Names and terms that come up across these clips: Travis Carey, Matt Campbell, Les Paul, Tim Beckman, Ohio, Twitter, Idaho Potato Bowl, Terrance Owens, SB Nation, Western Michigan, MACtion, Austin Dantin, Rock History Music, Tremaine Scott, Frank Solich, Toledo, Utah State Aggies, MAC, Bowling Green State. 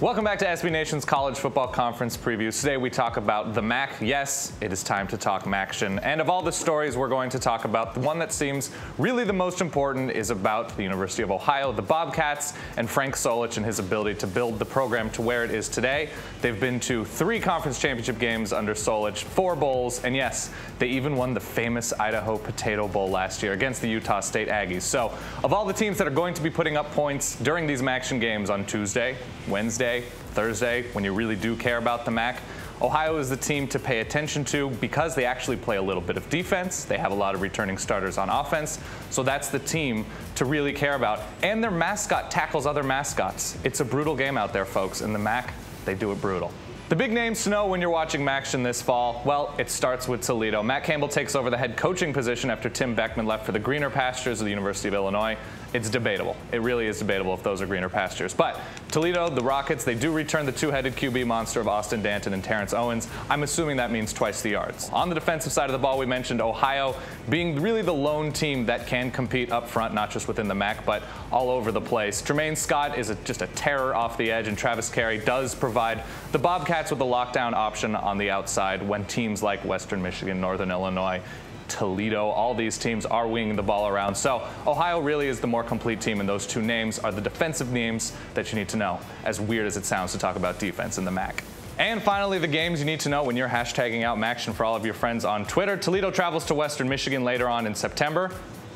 Welcome back to SB Nation's College Football Conference Previews. Today we talk about the MAC. Yes, it is time to talk MACtion. And of all the stories we're going to talk about, the one that seems really the most important is about the University of Ohio, the Bobcats, and Frank Solich and his ability to build the program to where it is today. They've been to 3 conference championship games under Solich, 4 bowls, and yes, they even won the famous Idaho Potato Bowl last year against the Utah State Aggies. So of all the teams that are going to be putting up points during these MACtion games on Tuesday, Wednesday, Thursday, when you really do care about the MAC, Ohio is the team to pay attention to because they actually play a little bit of defense. They have a lot of returning starters on offense, so that's the team to really care about. And their mascot tackles other mascots. It's a brutal game out there, folks. In the MAC, they do it brutal. The big names to know when you're watching MACtion this fall, well, it starts with Toledo. Matt Campbell takes over the head coaching position after Tim Beckman left for the greener pastures of the University of Illinois. It's debatable. It really is debatable if those are greener pastures. But Toledo, the Rockets, they do return the two-headed QB monster of Austin Dantin and Terrance Owens. I'm assuming that means twice the yards. On the defensive side of the ball, we mentioned Ohio being really the lone team that can compete up front, not just within the MAC, but all over the place. Tremaine Scott is just a terror off the edge, and Travis Carey does provide the Bobcats with a lockdown option on the outside when teams like Western Michigan, Northern Illinois, Toledo, all these teams are winging the ball around. So Ohio really is the more complete team, and those two names are the defensive names that you need to know, as weird as it sounds to talk about defense in the MAC. And finally, the games you need to know when you're hashtagging out MACtion for all of your friends on Twitter. Toledo travels to Western Michigan later on in September.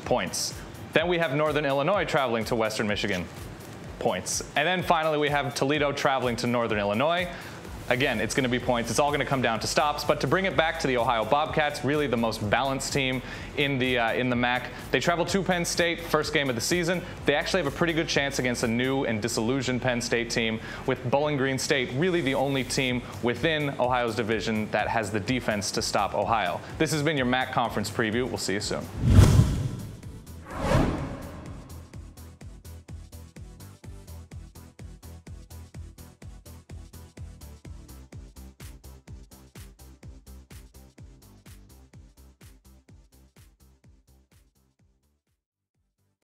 Points. Then we have Northern Illinois traveling to Western Michigan. Points. And then finally, we have Toledo traveling to Northern Illinois. Again, it's going to be points. It's all going to come down to stops. But to bring it back to the Ohio Bobcats, really the most balanced team in the MAC, they travel to Penn State, first game of the season. They actually have a pretty good chance against a new and disillusioned Penn State team, with Bowling Green State really the only team within Ohio's division that has the defense to stop Ohio. This has been your MAC Conference Preview. We'll see you soon.